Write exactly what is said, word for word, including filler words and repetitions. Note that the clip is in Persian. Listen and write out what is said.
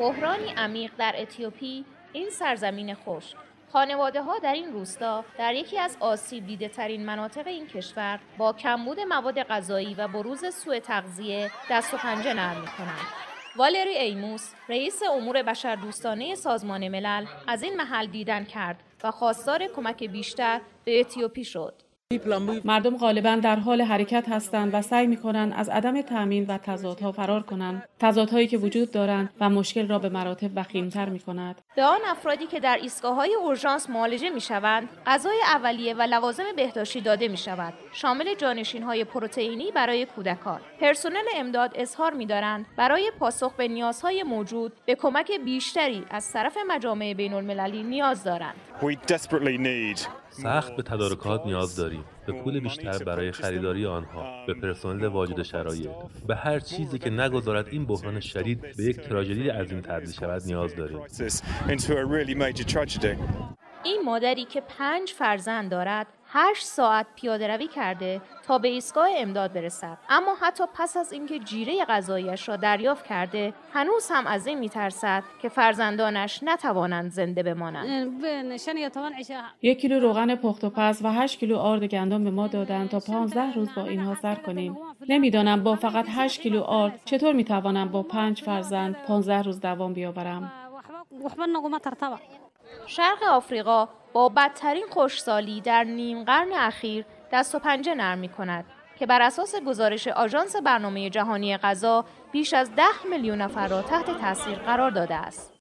بحرانی عمیق در اتیوپی، این سرزمین خشک. خانواده ها در این روستا در یکی از آسیب دیده ترین مناطق این کشور با کمبود مواد غذایی و بروز سوء تغذیه دست و پنجه نرم می‌کنند. والری آموس، رئیس امور بشردوستانه سازمان ملل، از این محل دیدن کرد و خواستار کمک بیشتر به اتیوپی شد. مردم غالباً در حال حرکت هستند و سعی می‌کنند از عدم تأمین و تضادها فرار کنند، تضادهایی که وجود دارند و مشکل را به مراتب وخیم‌تر می‌کند. به آن افرادی که در ایستگاه‌های اورژانس معالجه می‌شوند، غذای اولیه و لوازم بهداشتی داده می‌شود، شامل جانشین‌های پروتئینی برای کودکان. پرسنل امداد اظهار می‌دارند برای پاسخ به نیازهای موجود به کمک بیشتری از طرف مجامع بین‌المللی نیاز دارند. سخت به تدارکات نیاز داریم، به پول بیشتر برای خریداری آنها، به پرسنل واجد شرایط، به هر چیزی که نگذارد این بحران شدید به یک تراژدی عظیم تبدیل شود نیاز داریم. این مادری که پنج فرزند دارد، هشت ساعت پیاده روی کرده تا به ایستگاه امداد برسد، اما حتی پس از اینکه جیره غذایش را دریافت کرده، هنوز هم از این میترسد که فرزندانش نتوانند زنده بمانند. یک کیلو روغن پخت و پز و هشت کیلو آرد گندم به ما دادند تا پانزده روز با اینها سر کنیم. نمیدانم با فقط هشت کیلو آرد چطور میتوانم با پنج فرزند پانزده روز دوام بیاورم. شرق آفریقا با بدترین خشکسالی در نیم قرن اخیر دست و پنجه نرم می‌کند که بر اساس گزارش آژانس برنامهی جهانی غذا بیش از ده میلیون نفر را تحت تاثیر قرار داده است.